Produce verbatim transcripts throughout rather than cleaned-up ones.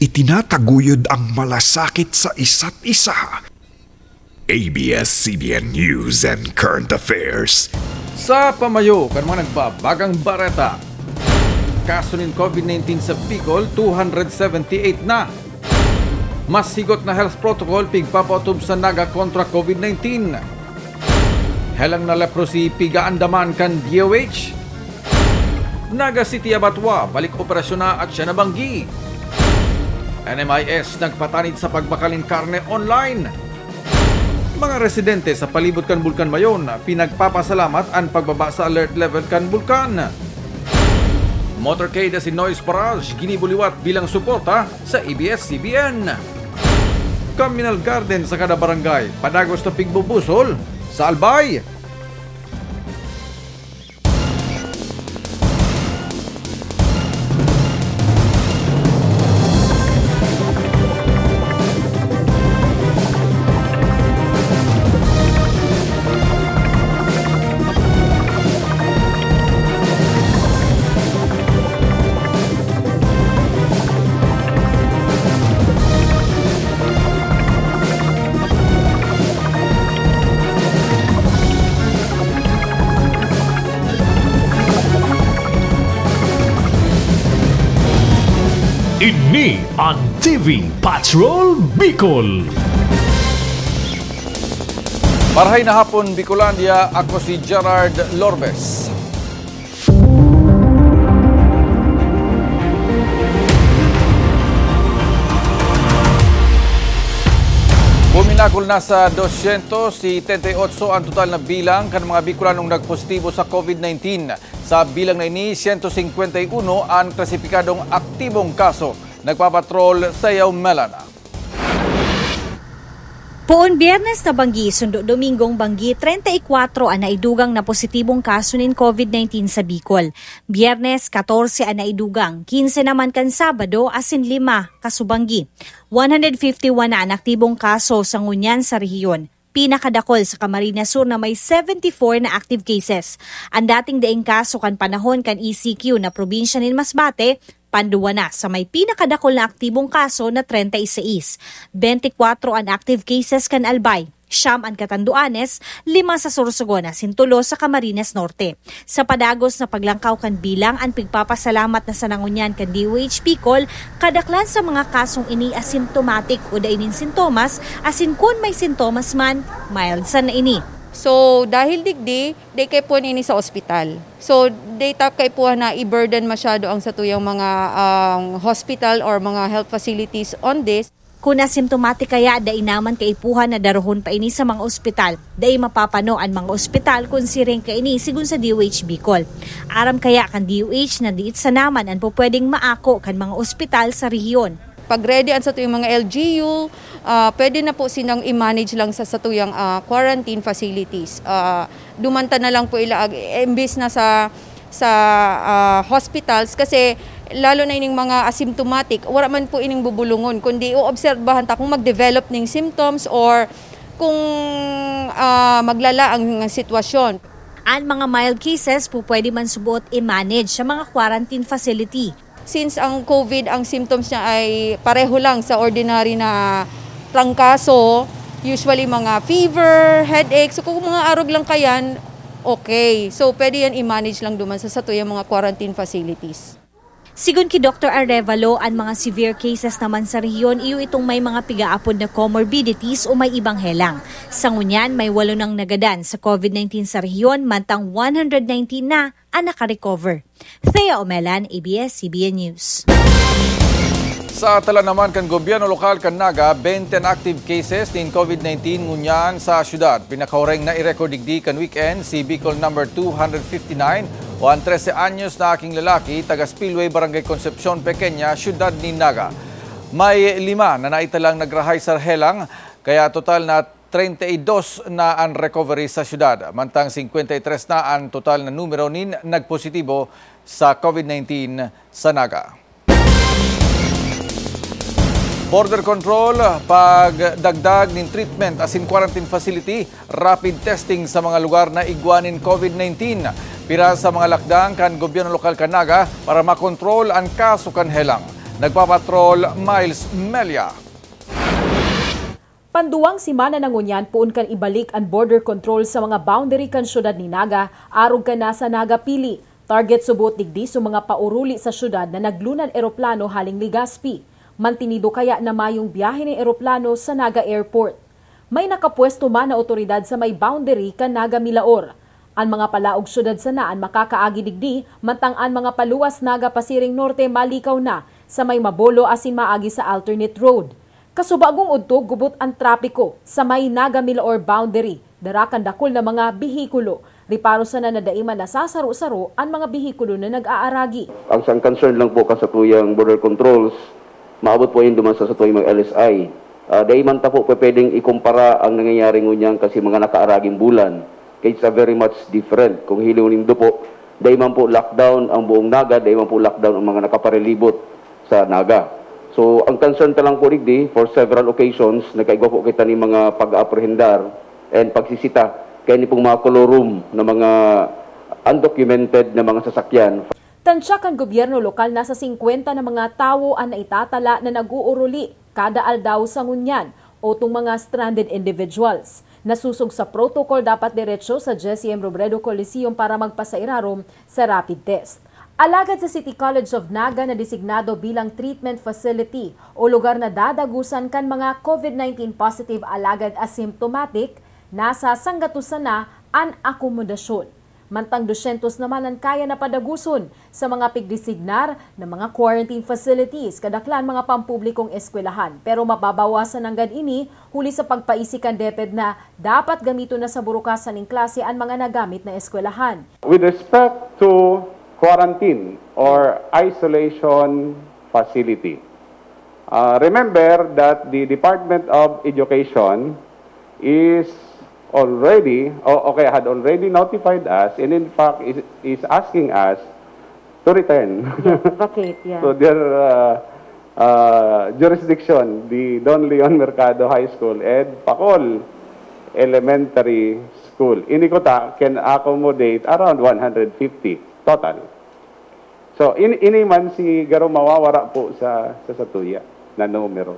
itinataguyod ang malasakit sa isa't isa. A B S-C B N News and Current Affairs. Sa pamayo, kan mga nagbabagang bareta. Kaso ng COVID nineteen sa Bicol, two hundred seventy-eight na. Mas higot na health protocol pigpapautob sa Naga kontra COVID nineteen. Helang na leprosy pigaandaman kan D O H. Naga City Abatwa, balik operasyon na at siya nabanggi. N M I S nagpatanid sa pagbakalin karne online. Mga residente sa palibot kan Bulkan Mayon, pinagpapasalamat ang pagbaba sa alert level kan Bulkan. Motorcade si Noise Parage, ginibuliwat bilang suporta sa A B S-C B N. Communal garden sa kada barangay, padagos na pigbubusol sa Albay. Ini ang T V Patrol Bicol. Marhay na hapon, Bicolandia. Ako si Gerard Lorbes. Buminakol na sa two hundred seventy-eight ang total na bilang kan mga Bicolanong nagpositibo sa COVID nineteen. Sa bilang na ini, one hundred fifty-one ang klasipikadong aktibong kaso. Nagpapatrol sa Yaw Melana. Puon Biyernes na Banggi, sundo Domingong Banggi, thirty-four ang naidugang na positibong kaso ng COVID nineteen sa Bicol. Biyernes, fourteen ang naidugang, fifteen naman kan Sabado, asin lima kasubanggi. one hundred fifty-one na ang aktibong kaso sa ngunyan sa rehiyon. Pinakadakol sa Camarines Sur na may seventy-four na active cases. Ang dating daing kaso kan panahon kan E C Q na probinsya ng Masbate, Panduwa na sa may pinakadakol na aktibong kaso na thirty-six. twenty-four ang active cases kan Albay, siyam ang Katanduanes, lima sa Sorsogon, sintulo sa Camarines Norte. Sa padagos na paglangkaw kan bilang ang pigpapasalamat na sa nangunyan kan D O H-Picol, kadaklan sa mga kasong ini asymptomatic o dainin sintomas, asin kun may sintomas man, mild sa na ini. So dahil digdi, day kay puan ini sa ospital. So day tap kay puan na i-burden masyado ang sa tuyang mga um, hospital or mga health facilities on this. Kung asymptomatic kaya, dai naman kaipuhan na darohon pa ini sa mga ospital. Dai mapapano ang mga ospital kung siring ka ini sigun sa D O H Bicol. Aram kaya kan D O H na diit sa naman ang pupwedeng maako kan mga ospital sa rehiyon. Pag ready sa tuyang mga L G U, uh, pwede na po sinang i-manage lang sa sa tuyang uh, quarantine facilities. Uh, dumanta na lang po ilaag, imbis na sa, sa uh, hospitals, kasi lalo na ining mga asymptomatic, wala man po ining bubulungon, kundi uobserbahan ta kung mag-develop ning symptoms or kung uh, maglala ang sitwasyon. Ang mga mild cases po pwede man subuot i-manage sa mga quarantine facility. Since ang COVID, ang symptoms niya ay pareho lang sa ordinary na trangkaso, usually mga fever, headache, so kung mga arog lang kayan, okay. So pwede yan i-manage lang duman sa satuyang mga quarantine facilities. Sigun ki Doctor Arevalo, ang mga severe cases naman sa rehiyon, iyo itong may mga pigaapod na comorbidities o may ibang helang. Sa ngunyan, may walo nang nagadan sa COVID nineteen sa rehiyon, mantang one hundred nineteen na ang nakarecover. Thea Omelan, A B S-C B N News. Sa tala naman kan gobyerno lokal kan Naga, twenty active cases ng COVID nineteen ngunyan sa syudad. Pinakaureng na i-record digdi kan weekend si Bicol number two hundred fifty-nine. O ang thirteen anyos na aking lalaki, taga Spillway, Barangay Concepcion, Pequeña, siyudad ni Naga. May lima na naitalang nagrahay sa helang, kaya total na thirty-two na ang recovery sa syudad. Mantang fifty-three na ang total na numero nin nagpositibo sa COVID nineteen sa Naga. Border control, pagdagdag ng treatment asin quarantine facility, rapid testing sa mga lugar na iguanin COVID nineteen. Pira sa mga lakdang kan gobyerno lokal kan Naga para makontrol ang kaso kan helang. Nagpapatrol Miles Melia. Panduwang simana na ngunyan puon kan ibalik ang border control sa mga boundary kan syudad ni Naga, arog ka na sa Naga Pili. Target subot digdi sa mga pauruli sa syudad na naglunan eroplano haling Ligaspi. Mantinido kaya na mayong biyahe ng eroplano sa Naga Airport. May nakapwesto man na otoridad sa may boundary kan Naga Milaor. Ang mga palaog syudad sa naan makakaagi digdi, mantang-an mga paluwas Naga Pasiring Norte malikaw na sa may Mabolo asin maagi sa alternate road. Kasubagong udto gubot ang trapiko sa may Naga Milaor boundary, darakan dakol na mga bihikulo. Riparo sa nanadaiman na sasaro-saro ang mga bihikulo na nag-aaragi. Ang sang concern lang po kasatuyang border controls, maabot po yung dumasa sa tuyang mga L S I. Uh, Daiman ta po pwedeng ikumpara ang nangyayari ngunyang kasi mga nakaaraging bulan. It's very much different. Kung hiliw nindo po, daiman po lockdown ang buong Naga, daiman po lockdown ang mga nakaparelibot sa Naga. So, ang concern ka lang po rigdi, for several occasions, nagkaigwa po kita ni mga pag-apprehendar and pagsisita kaya ni pong mga kolorum na mga undocumented na mga sasakyan. Tansyakan gobyerno lokal na sa singkwenta na mga tao ang naitatala na nag-uuruli kada aldaw sa ngunyan o tung mga stranded individuals. Nasusog sa protocol dapat diretsyo sa Jesse M. Robredo Coliseum para magpasairarom sa rapid test. Alagad sa City College of Naga na designado bilang treatment facility o lugar na dadagusan kan mga COVID nineteen positive alagad asymptomatic, nasa sanggatusan na ang akomodasyon. Mantang dosyentos naman ang kaya na padaguson sa mga pigdesignar na mga quarantine facilities kadaklan mga pampublikong eskwelahan. Pero mababawasan ang ganini huli sa pagpaisikan DepEd na dapat gamito na sa burukasan ng klase ang mga nagamit na eskwelahan. With respect to quarantine or isolation facility. Uh, remember that the Department of Education is already, oh, okay, had already notified us and in fact is, is asking us to return. Yes, vacate, yeah. So their uh, uh, jurisdiction, the Don Leon Mercado High School and Pakol Elementary School in Icota can accommodate around one hundred fifty. Total. So, in iniman si Garo mawawara po sa, sa satuya na numero.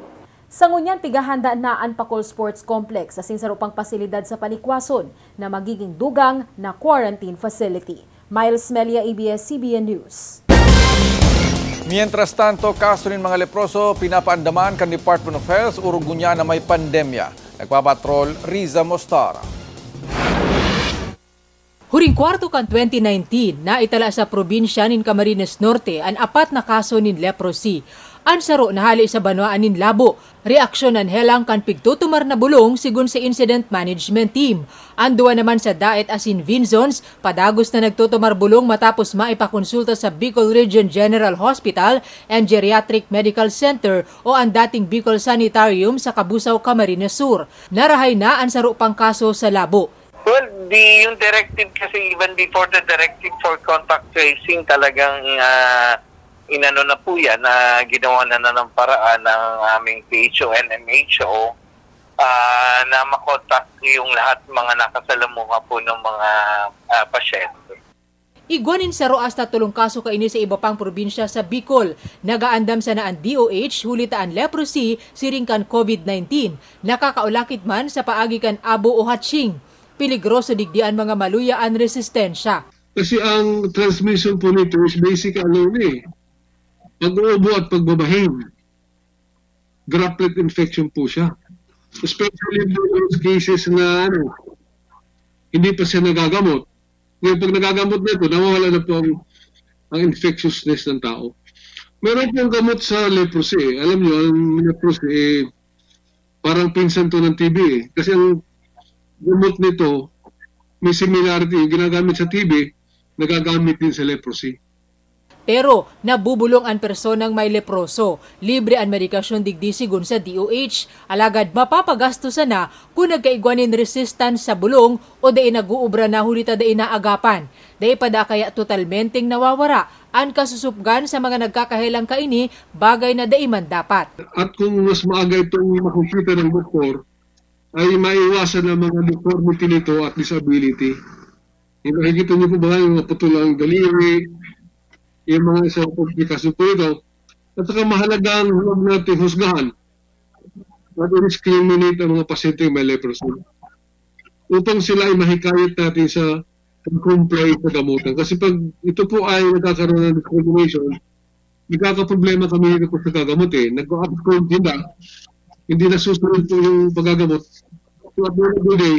Sa ngunyan, pigahanda na ang Pakol Sports Complex sa sinsarupang pasilidad sa Panikwason na magiging dugang na quarantine facility. Miles Melia, A B S C B N News. Mientras tanto, kaso ng mga leproso, pinapaandaman kan Department of Health, urugunya na may pandemya. Nagpapatrol, Riza Mostara. Huring kwarto kan twenty nineteen na itala sa probinsya nin Camarines Norte ang apat na kaso nin leprosy. Ang saro nahali sa banwaan nin labo. Reaksyon ang helang kan pigtutumar na bulong sigun sa Incident Management Team. Ang duwa naman sa Daet asin Vinzons, padagos na nagtutumar bulong matapos maipakonsulta sa Bicol Region General Hospital and Geriatric Medical Center o ang dating Bicol Sanitarium sa Kabusaw, Camarines Sur. Narahay na ang saro pang kaso sa labo. Well, the yung directive kasi even before the directive for contact tracing talagang uh, inano na po yan na uh, ginawa na na ng paraan ng aming P H O and M H O uh, na makontakt yung lahat mga nakasalamuha po ng mga uh, pasyente. Iguanin sa roas na tulong kaso kaini sa iba pang probinsya sa Bicol. Nagaandam sa naan D O H, hulitaan leprosy, siringkan COVID nineteen. Nakakaulakit man sa paagikan abo o hatching. Piligroso digdian mga maluyaan resistensya. Kasi ang transmission po nito is basic alone eh. Pag-uubo at pagbabahin. Droplet infection po siya. Especially in those cases na ano, hindi pa siya nagagamot. Ngayon pag nagagamot na ito, nawawala na po ang, ang infectiousness ng tao. Meron pong gamot sa leprosy eh. Alam nyo, ang leprosy eh, parang pinsan to ng T B eh. Kasi ang gamot nito, may similarity, ginagamit sa T B, nagagamit din sa leprosy. Pero nabubulong ang personang may leproso. Libre ang medikasyon digdi sigun sa D O H. Alagad mapapagastusan na kung nagkaigwanin resistance sa bulong o dahi nag-uubra na hulita dahi naagapan. Dahi pada kaya totalmenteng nawawara ang kasusupgan sa mga nagkakahilang kaini bagay na dahi man dapat. At kung mas maaga itong makumpita ng doktor, ay maiwasan ang mga deformity nito at disability. Yung nakikita niyo po ba yung mga putulang daliri, yung mga isang komplikasyon po ito, At saka mahalagang huwag natin husgahan at discriminate ang mga pasyenteng may leprosy upang sila ay mahikayat natin sa comply sa gamutan. Kasi pag ito po ay nagkakaroon ng discrimination, nagkakaproblema kami nito sa gagamot eh. Nag-upscroll sila. Hindi nasusunod po yung paggagamot. So at the end of the day,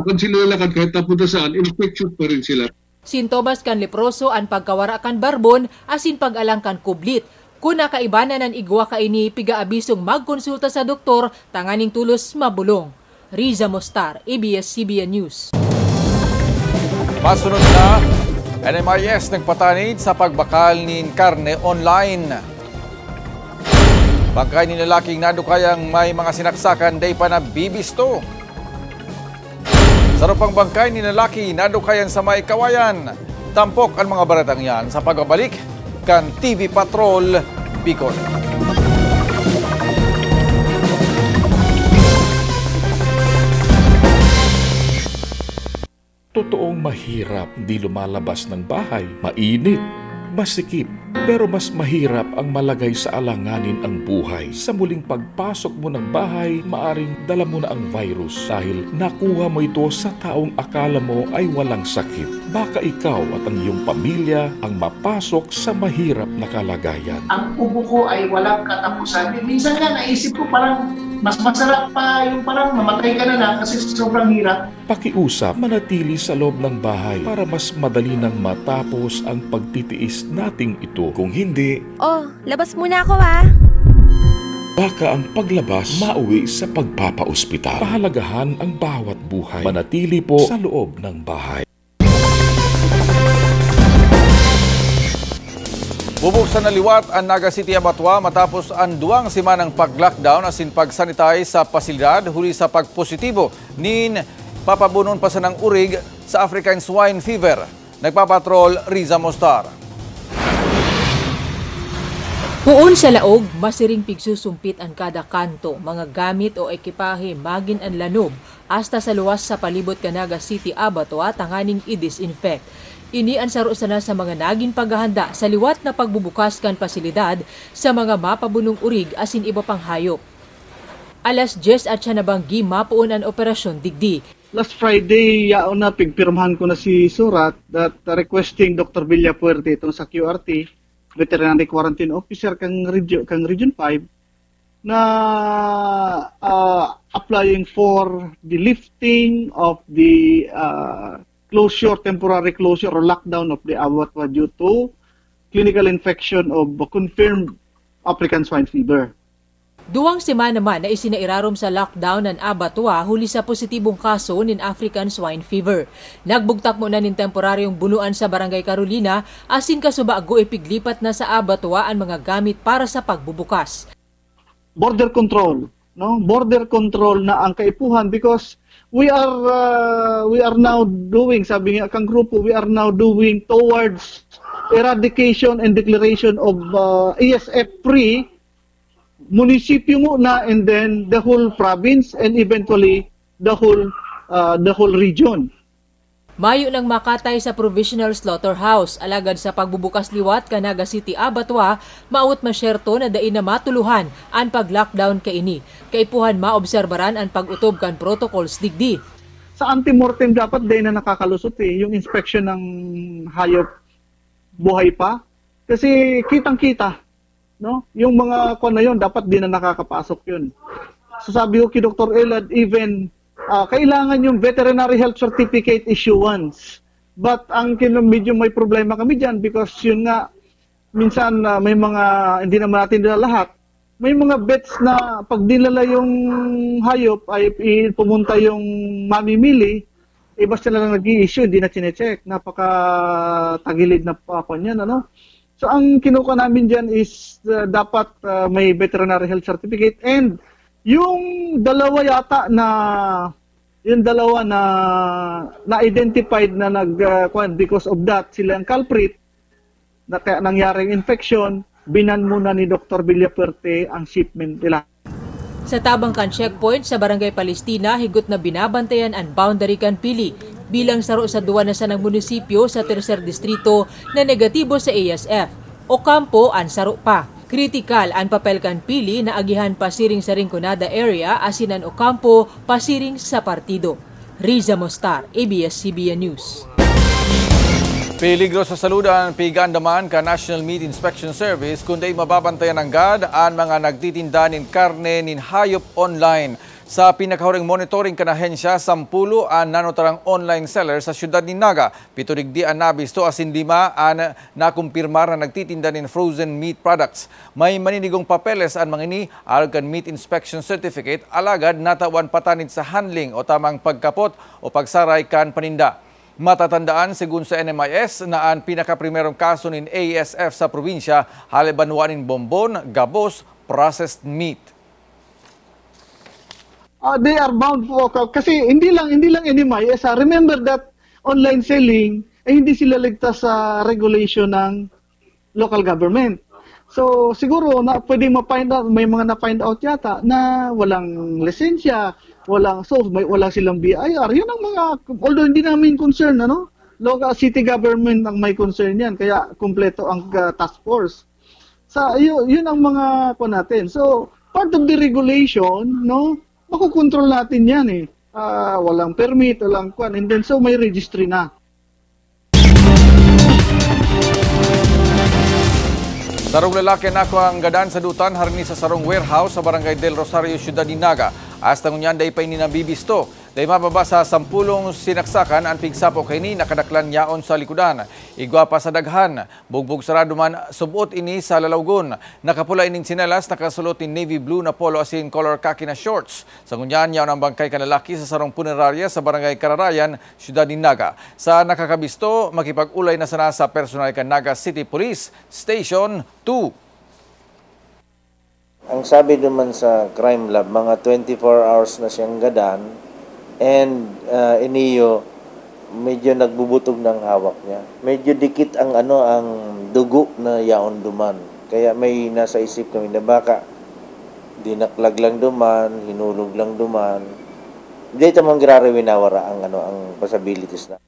lakad sila lakad kahit napunta saan, infectious pa rin sila. Sintobas kan leproso ang pagkawara kan barbon asin pag-alang kan kublit. Kung nakaibanan ng igwa ka ini, piga-abisong magkonsulta sa doktor, tanganing tulos mabulong. Riza Mostar, A B S C B N News. Masunod na, N M I S nagpatanid sa pagbakal ng karne online. Bangkay ni lalaking nadukayang may mga sinaksakan day pa na bibisto. Sarupang bangkay ni lalaki nadukayan sa may kawayan. Tampok ang mga baratang yan sa pagbabalik kan T V Patrol Bicol. Totoong mahirap di lumalabas ng bahay. Mainit, masikip, pero mas mahirap ang malagay sa alanganin ang buhay. Sa muling pagpasok mo ng bahay, maaring dala mo na ang virus dahil nakuha mo ito sa taong akala mo ay walang sakit. Baka ikaw at ang iyong pamilya ang mapasok sa mahirap na kalagayan. Ang kubo ko ay walang katapusan. Minsan nga naisip ko parang mas masarap pa yung parang mamatay ka na na kasi sobrang hirap. Pakiusap, manatili sa loob ng bahay para mas madali nang matapos ang pagtitiis nating ito. Kung hindi... Oh, labas muna ako ah! Baka ang paglabas, mauwi sa pagpapaospital. Pahalagahan ang bawat buhay. Manatili po sa loob ng bahay. Bubuksan na liwat ang Naga City Abatwa matapos ang duwang simanang pag-lockdown asin pag-sanitize sa pasilidad huli sa pagpositibo nin papabunon pa sa ng urig sa African Swine Fever. Nagpapatrol Riza Mostar. Puon sa laog, masiring pigsusumpit ang kada kanto, mga gamit o ekipahe magin ang lanob hasta sa luwas sa palibot ka Naga City Abatwa tanganing i-disinfect. Ini ang sarusana sa mga naging paghahanda sa liwat na pagbubukas kan pasilidad sa mga mapabunong urig asin iba pang hayop. alas diyes at siya nabanggi mapuon ang operasyon digdi. Last Friday, yaon na pigpirmahan ko na si Surat that requesting Doctor Villafuerte itong sa Q R T, Veterinary Quarantine Officer kang Region, kang Region five, na uh, applying for the lifting of the... Uh, closure, temporary closure or lockdown of the Abattoir due to clinical infection of confirmed African swine fever. Duwang semana naman na isinairarom sa lockdown ng Abattoir huli sa positibong kaso ng African swine fever. Nagbugtak mo na ng temporaryong buluan sa Barangay Carolina asin kasubago ipiglipat na sa Abattoir ang mga gamit para sa pagbubukas. Border control, no? Border control na ang kaipuhan because We are uh, we are now doing, sabi nga kang grupo, we are now doing towards eradication and declaration of uh, A S F free munisipyo muna and then the whole province and eventually the whole uh, the whole region. Mayo ng makatay sa Provisional Slaughterhouse, alagad sa pagbubukas liwat ka Naga City Abattoir, maawat masyerto na dain na matuluhan ang pag-lockdown kaini. Kaipuhan maobserbaran ang pag-utob kan protocols digdi. Sa anti-mortem dapat din na nakakalusot eh, yung inspection ng hayop buhay pa. Kasi kitang-kita, no? Yung mga kuwan na yun, dapat din na nakakapasok yun. So sabi ko kay Doctor Elad, even uh, kailangan yung veterinary health certificate issuance. But ang medyo may problema kami dyan because yun nga, minsan uh, may mga, hindi naman natin na lahat, may mga vets na pag dinala yung hayop ay pumunta yung mamimili, eh basta na lang nag-i-issue, hindi na chinecheck. Napaka-tagilid na ako niyan, ano? So ang kinukuha namin dyan is uh, dapat uh, may veterinary health certificate and yung dalawa yata na, yung dalawa na na-identified na nag-kuan uh, because of that, sila ang culprit, na nangyaring infection, binan muna ni Doctor Villafuerte ang shipment nila. Sa Tabangkan checkpoint sa Barangay Palestina, higot na binabantayan ang boundary kan pili bilang saro sa duwanasan ng munisipyo sa Tercer Distrito na negatibo sa A S F. o kampo ang saro pa. Kritikal ang papelkan pili na agihan pasiring sa Rinconada area asinan o kampo pasiring sa partido. Riza Mostar, A B S C B N News. Peligro sa saludan, pigandaman ka National Meat Inspection Service kundi mababantayan ng G A D ang mga nagtitinda nin karne nin hayop online. Sa pinakahuring monitoring kanahensya, sampulo ang nanotarang online seller sa siyudad ni Naga. Pituligdi ang nabisto asin lima ang nakumpirmar na nagtitinda nin frozen meat products. May maninigong papeles ang mga ini, alkan meat inspection certificate, alagad natawan patanid sa handling o tamang pagkapot o pagsaray kan paninda. Matatandaan, segun sa N M I S, na ang pinakaprimerong kaso ng A S F sa probinsya, halibanwanin bonbon, gabos, processed meat. Uh, they are bound to walk out. Kasi hindi lang, hindi lang N M I S. Uh, remember that online selling, eh, hindi sila ligtas sa regulation ng local government. So siguro na pwedeng ma-find out, may mga na-find out yata na walang lisensya, walang so may wala silang B I R. 'Yun ang mga although hindi namin concern ano, local city government ang may concern niyan kaya kumpleto ang uh, task force. Sa so, 'yun, 'yun ang mga po natin. So part of the regulation, no, makukontrol natin 'yan eh. Uh, walang permit, walang kwan, and then so may registry na. Sarong lalaki na ako ang gadaan sa dutan harini sa sarong warehouse sa Barangay Del Rosario, Ciudad ni Naga. Hasta ngunyan day pa ininabibisto. Day mababa sa sampulong sinaksakan ang pigsapo kay ni nakadaklan yaon sa likudan. Igwa pa sa daghan. Bugbog sarado man subot ini sa lalawgon. Nakapula ining sinelas nakasulot in navy blue na polo asin color khaki na shorts. Sa ngunyan yaon ang bangkay kanalaki sa sarong punerarya sa Barangay Kararayan, Ciudad ni Naga. Sa nakakabisto, makipag-ulay na sana sa personal kan Naga City Police Station Two. Ang sabi naman sa crime lab, mga twenty-four hours na siyang gadan and uh, iniyo, medyo nagbubutog ng hawak niya. Medyo dikit ang ano ang dugo na yaon duman. Kaya may nasa isip kami na baka dinaklag lang duman, hinulog lang duman. Hindi tamang grarawinawara ang ano ang possibilities na.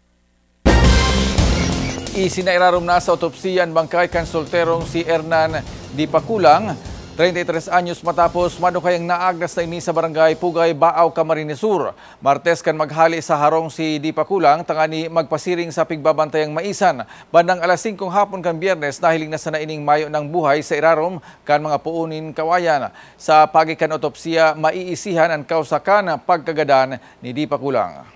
Isinairarom na sa autopsiya ang bangkay kan solterong si Hernan Di Pakulang, thirty-three anyos matapos manukayang naagnas na ini sa Barangay Pugay, Baaw, Camarines Sur. Martes kan maghali sa harong si Di Pakulang, tangani magpasiring sa pigbabantayang maisan. Bandang alas singko hapon kan Biyernes, nahiling na sana ining mayo ng buhay sa irarom kan mga puunin kawayan. Sa pagikan autopsiya, maiisihan ang kausakan pagkagadan ni Di Pakulang.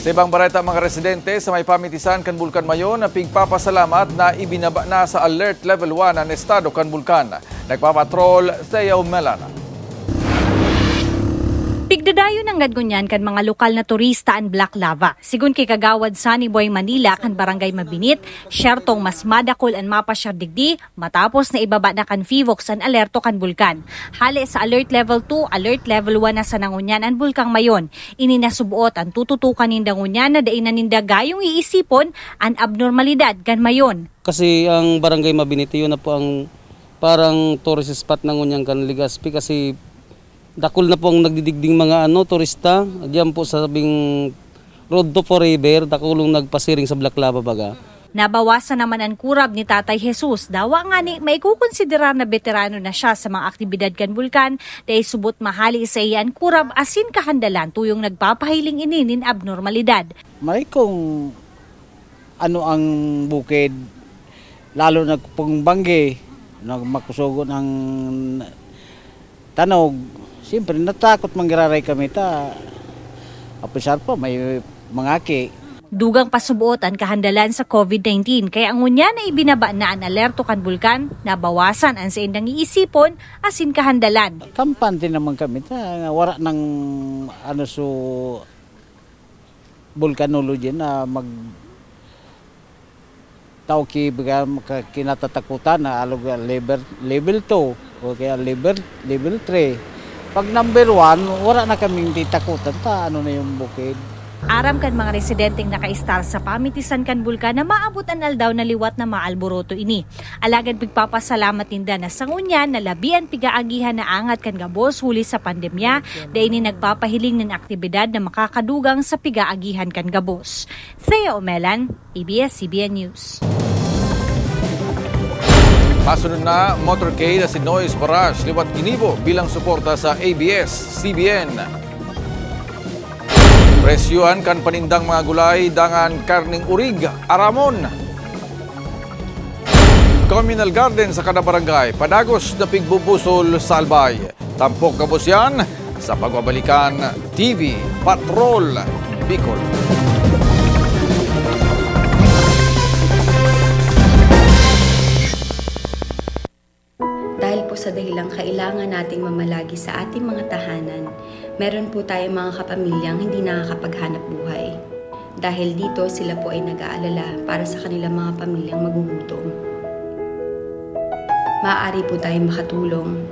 Sa ibang bareta mga residente sa may pamitisan kan Bulkan Mayon, pigpapasalamat na ibinaba na sa Alert Level one ang estado kan Bulkan. Nagpapatrol, Theo Melan. Pigdadayo ng gadgunyan kan mga lokal na turista ang Black Lava. Sigun kay kagawad sa Saniboy, Manila kan Barangay Mabinit, siyertong mas madakol ang mapasyardigdi matapos na ibaba na kan PHIVOLCS ang alerto kan Bulkan. Hali sa Alert Level two, Alert Level one na sa nangunyan ang Bulkang Mayon. Ininasubuot ang tututukan nindangunyan na dainaninda gayong iisipon ang abnormalidad kan Mayon. Kasi ang Barangay Mabinit yun na po ang parang tourist spot nangunyan kan Ligaspi kasi dakol na po ang nagdidigding mga ano, turista. Diyan po sa sabing Road to Forever, dakulong nagpasiring sa Black Lava baga. Nabawasan naman ang kurab ni Tatay Jesus. Dawa nga ni may kukonsidera na veterano na siya sa mga aktibidad kan Bulkan dahil subot mahali sa iyan kurab asin kahandalan tuyong nagpapahiling ininin abnormalidad. May kung ano ang bukid, lalo na kung bangge, nagmakusugo ng tanog. Siyempre, natakot manggiraray kami ta. Apisar pa, may mangaki. Dugang pasubuot ang kahandalan sa COVID nineteen. Kaya ang unya na ibinaba na ang alerto kan Bulkan, nabawasan ang sa indang iisipon asin kahandalan. Kampante naman kami ta. Wara ng ano so volcanology na mag tao ki kinatatakutan na alog level two o kaya level three. Pag number one, wala na kaming titakutan ta, ano na yung bukid. Aram kan mga residenteng nakaistar sa pamitisan kan bulkan na maabutan al daw na liwat na maalboroto ini. Alagan pigpapasalamat ninda na sangunyan na labian pigaagihan na angat kan gabos huli sa pandemya da ini nagpapahiling ng aktibidad na makakadugang sa pigaagihan kan gabos. Thea Omelan, A B S C B N News. Pasunod na motorcade at si Noise Barrage liwat Inibo bilang suporta sa A B S C B N. Presyuhan kan panindang mga gulay, dangan karning urig, aramon. Communal garden sa kada barangay, padagos na pigbubusol sa Albay. Tampok kabos yan sa pagbabalikan T V Patrol Bicol. Dahil po sa dahilang kailangan nating mamalagi sa ating mga tahanan, meron po tayong mga kapamilyang hindi nakakapaghanap buhay. Dahil dito, sila po ay nag-aalala para sa kanilang mga pamilyang magugutom. Maaari po tayong makatulong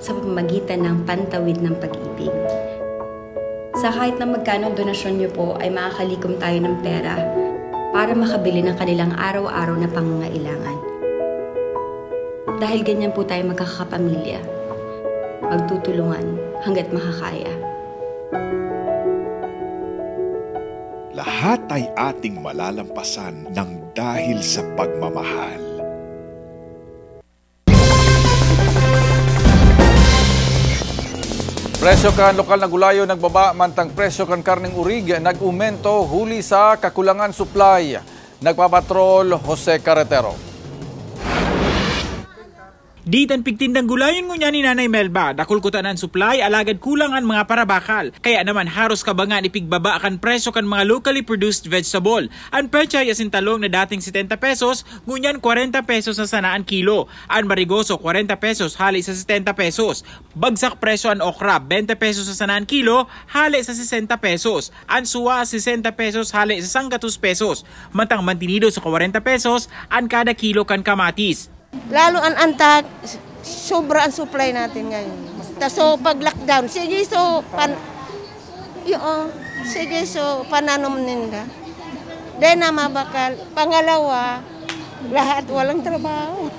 sa pamamagitan ng pantawid ng pag-ibig. Sa kahit na magkano donasyon niyo po, ay makakalikom tayo ng pera para makabili ng kanilang araw-araw na pangangailangan. Dahil ganyan po tayo magkakapamilya, magtutulungan hanggat makakaya. Lahat ay ating malalampasan ng dahil sa pagmamahal. Presyo kan lokal na gulayo nagbaba, mantang presyo kan karning urig nag-umento huli sa kakulangan supply. Nagpapatrol Jose Carretero. Ditan pigtindang gulayon ngunya ni Nanay Melba, dakol ko tanan supply, alagad kulang ang mga parabakal. Kaya naman haros kabangan ipigbaba kan presyo kan mga locally produced vegetable. Ang pechay asin talong na dating setenta pesos, ngunyan kuwarenta pesos na sanaan kilo. Ang marigoso kuwarenta pesos, hali sa setenta pesos. Bagsak presyo ang okra, bente pesos sa sanaan kilo, hali sa sesenta pesos. Ang suwa, sesenta pesos, hali sa sangkatus pesos. Mantang mantinido sa kuwarenta pesos, ang kada kilo kan kamatis. Lalo ang antat, sobra ang supply natin ngayon. So pag-lockdown, sige so, pan, yung, sige so, pananom ninda. Dahil na mabakal, pangalawa, lahat walang trabaho.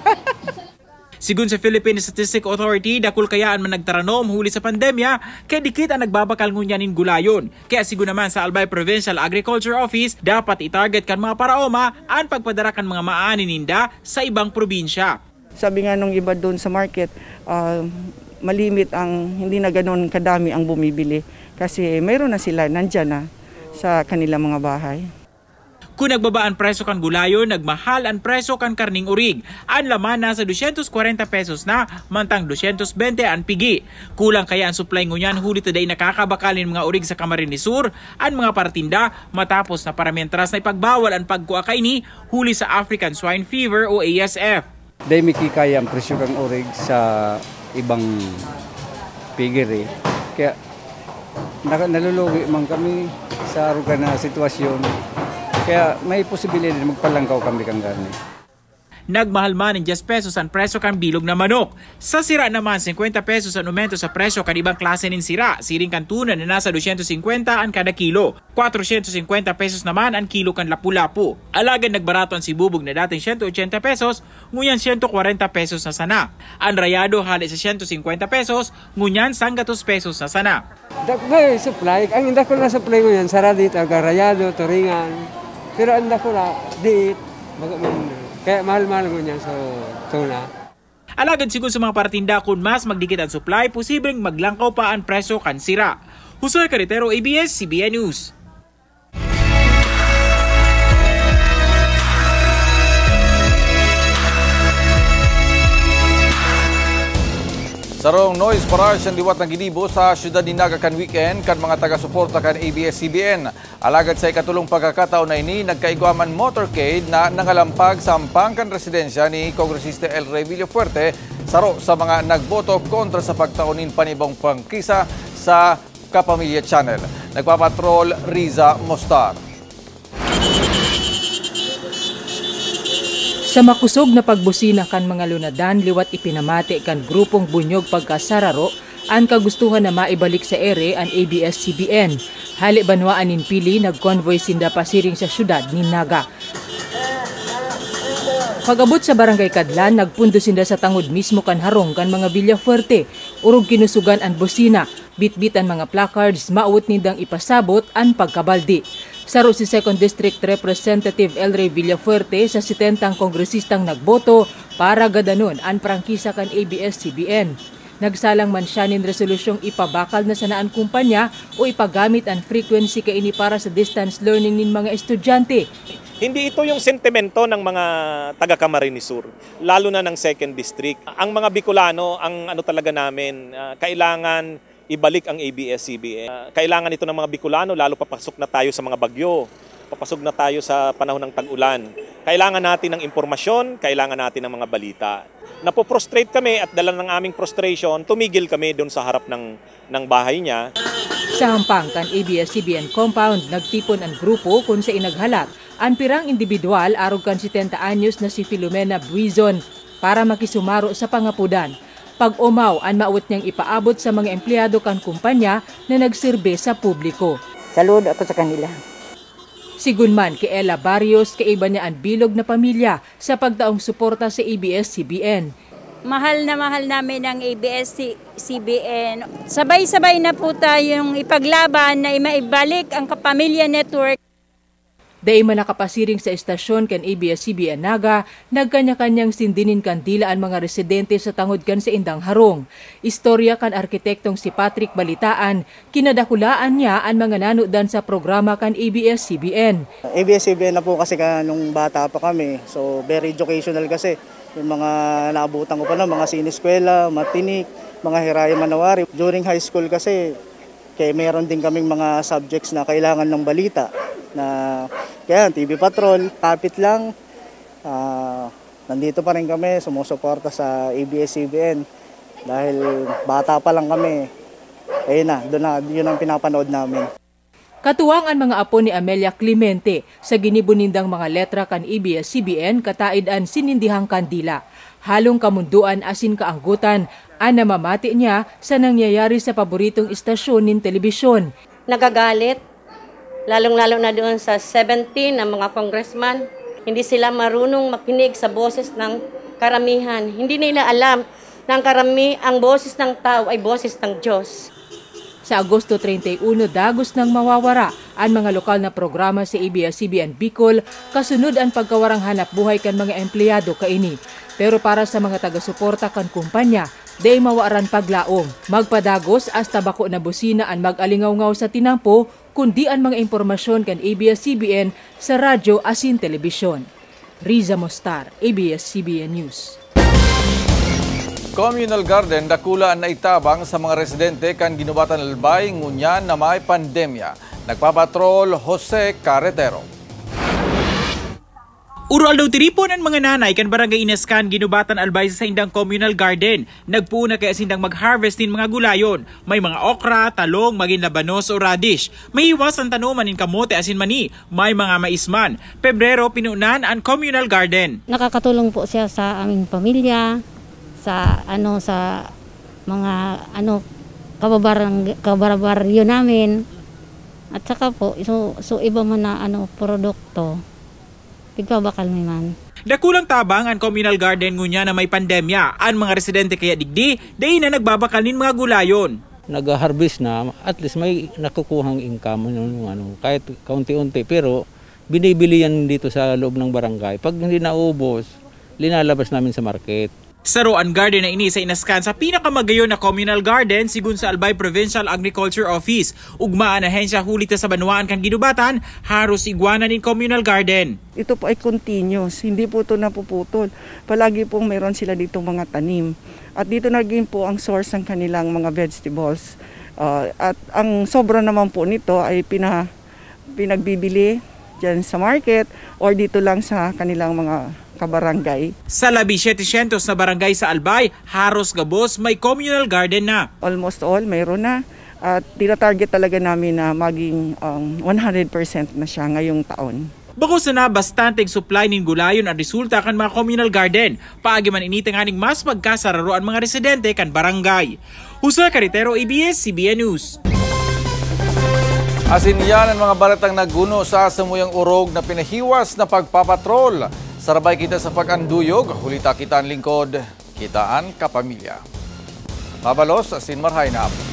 Sigun sa Philippine Statistic Authority, dakol kayaan man nagtaranom huli sa pandemya, kaya dikit ang nagbabakal ngunyanin gulayon. Kaya sigun naman sa Albay Provincial Agriculture Office, dapat itarget kan mga paraoma ang pagpadarakan mga maanininda sa ibang probinsya. Sabi nga nung iba doon sa market, uh, malimit ang hindi na ganun kadami ang bumibili kasi mayroon na sila nandyan na sa kanilang mga bahay. Kung nagbaba ang presyo kan gulayo, nagmahal ang presyo kan karning urig. Ang laman nasa two hundred forty pesos na, mantang two hundred twenty ang pigi. Kulang kaya ang supply ngunyan huli today nakakabakalin mga urig sa Camarines Sur, ang mga partinda matapos na paramientras na ipagbawal ang pagkuakay ni huli sa African Swine Fever o A S F. Dahil mikikaya ang presyo kan urig sa ibang piggery. Kaya nalulugi man kami sa arugan na sitwasyon. Kaya may posibilidad na magpalangkaw kami kang gani. Nagmahal man ng diyes pesos ang presyo kang bilog na manok. Sa sira naman, singkwenta pesos ang aumento sa presyo kan ibang klase ng sira. Siring kan tuna na nasa two hundred fifty ang kada kilo. four hundred fifty pesos naman ang kilo kan lapu-lapu. Alagan nagbarato ang sibubog na dating one hundred eighty pesos, ngunyan one hundred forty pesos na sana. Ang rayado hali sa one hundred fifty pesos, ngunyan sanggatus pesos na sana. Dagdag supply, ang inda ko na supply ngunyan, saradit, rayado, turingan. Pero anda ko na, diit, kaya mahal-mahal ko niya sa tuna. Alagad siguro sa mga partinda kung mas magdikit ang supply, posibleng maglangkaw pa ang presyo kan sira. Jose Carretero, A B S C B N News. Sarong noise barrage ang liwat ng Inibo sa siyudad ni Naga kan weekend kan mga taga-suporta kan A B S C B N. Alagad sa ikatulong pagkakataon na ini, nagkaiguaman motorcade na nangalampag sa Ampangkan residensya ni Kongresista LRay Villafuerte saro sa mga nagboto kontra sa pagtaunin panibong pangkisa sa Kapamilya Channel. Nagpapatrol Riza Mostar. Sa makusog na pagbusina kan mga lunadan, liwat ipinamati kan grupong bunyog pagkasararo, ang kagustuhan na maibalik sa ere ang A B S C B N. Hali banwaan in Pili, nag-convoy sinda pasiring sa syudad ni Naga. Pag-abot sa Barangay Kadlan, nagpundo sinda sa tangod mismo kan harong kan mga Villafuerte. Urog kinusugan ang busina, bitbitan mga placards, maawot nindang ipasabot ang pagkabaldi. Saro si second District Representative LRay Villafuerte sa sitentang kongresistang nagboto para gadanon ang prangkisa kan A B S C B N. Nagsalang man siya nin resolusyong ipabakal na sanaan kumpanya o ipagamit ang frequency kaini para sa distance learning nin mga estudyante. Hindi ito yung sentimento ng mga taga-Camarines Sur, lalo na ng second District. Ang mga Bicolano, ang ano talaga namin, uh, kailangan ibalik ang A B S C B N. Uh, kailangan ito ng mga Bicolano, lalo papasok na tayo sa mga bagyo, papasok na tayo sa panahon ng tag-ulan. Kailangan natin ng impormasyon, kailangan natin ng mga balita. Napoprostrate kami at dala ng aming prostration, tumigil kami doon sa harap ng, ng bahay niya. Sa Hampangkan A B S C B N compound, nagtipon ang grupo kung sa inaghalat. Ang pirang individual, arog kan setenta anyos na si Filomena Buizon para makisumaro sa pangapudan. Pag-umaw, ang maawit niyang ipaabot sa mga empleyado kan kumpanya na nagserbe sa publiko. Saludo ako sa kanila. Sigunman kay Ella Barrios, kaiba niya ang bilog na pamilya sa pagtaong suporta sa A B S C B N. Mahal na mahal namin ang A B S C B N. Sabay-sabay na po tayong ipaglaban na maibalik ang Kapamilya Network. Daima nakapasiring sa estasyon kan A B S C B N Naga, nagkanya-kanyang sindinin kandila ang mga residente sa tangod kan sa Indang Harong. Istorya kan arkitektong si Patrick Balitaan, kinadakulaan niya ang mga nanodan sa programa kan A B S C B N. A B S C B N na po kasi ka nung bata pa kami, so very educational kasi. Yung mga naabutan ko pa na, mga siniskwela, matinik, mga hiraya manawari. During high school kasi, kaya meron din kaming mga subjects na kailangan ng balita. Na kaya T V Patrol, kapit lang, uh, nandito pa rin kami, sumusuporta sa A B S C B N dahil bata pa lang kami, ayun na, doon na, yun ang pinapanood namin. Katuwang ang mga apo ni Amelia Clemente sa ginibunindang mga letra kan A B S C B N kataidan sinindihang kandila. Halong kamunduan asin kaanggutan ang namamati niya sa nangyayari sa paboritong istasyon ng telebisyon. Nagagalit. Lalong-lalo na doon sa seventeen na mga congressman, hindi sila marunong makinig sa boses ng karamihan. Hindi nila alam na ang, karami, ang boses ng tao ay boses ng Diyos. Sa Agosto thirty-first, dagos ng mawawara ang mga lokal na programa sa A B S C B N Bicol, kasunod ang pagkawarang hanap buhay kan mga empleyado kaini. Pero para sa mga taga-suporta kan kumpanya, day mawaaran paglaom, magpadagos as tabako na busina ang mag-alingaw-ngaw sa tinampo, kundi ang mga impormasyon kan A B S C B N sa radyo asin telebisyon. Riza Mostar, A B S C B N News. Communal garden dakulaan na itabang sa mga residente kan Ginubatan Albay ngunyan na may pandemya. Nagpapatrol Jose Carretero. Ural daw tiripon ang mga nanay kan Barangay Inaskan, Ginubatan Albay sa Indang Communal Garden. Nagpuuna kaya sindang mag-harvest din mga gulayon. May mga okra, talong, maging labanos o radish. May iwas ang tanuman in kamote asin mani. May mga maisman. Pebrero, pinunan ang Communal Garden. Nakakatulong po siya sa aming pamilya, sa ano sa mga ano kababarang kabarbaryo namin. At saka po, so, so iba man na ano produkto. Tigpabakal may man. Dakulang tabang ang communal garden ngunya na may pandemya. Ang mga residente kaya digdi, dahil na nagbabakal nin mga gulayon. Nag-harvest na, at least may nakukuhang income. Ano, kahit kaunti-unti, pero binibili yan dito sa loob ng barangay. Pag hindi naubos, linalabas namin sa market. Saroan Garden na ini sa Inaskan sa pinakamagayon na communal garden sigun sa Albay Provincial Agriculture Office. Ugmaan na hensya hulita sa banwaan kang Ginubatan, haros iguanan in communal garden. Ito po ay continuous, hindi po ito napuputol. Palagi pong meron sila dito mga tanim. At dito naging po ang source ng kanilang mga vegetables. Uh, at ang sobra naman po nito ay pina, pinagbibili dyan sa market or dito lang sa kanilang mga kabarangay. Sa labing pitong na barangay sa Albay, haros gabos may communal garden na. Almost all mayroon na at tinatarget talaga namin na maging um, one hundred percent na siya ngayong taon. Bakos na bastanteng supply ng gulayon ang resulta kan mga communal garden. Paagi man initang aning mas magkasararo ang mga residente kan barangay. Jose Carretero, A B S C B N News. Asin yan ang mga baratang naguno sa samuyang urog na pinahiwas na pagpapatrol. Sarabay kita sa pag-anduyog, hulita kita ang lingkod, kitaan kapamilya. Mabalos, asin marhainap.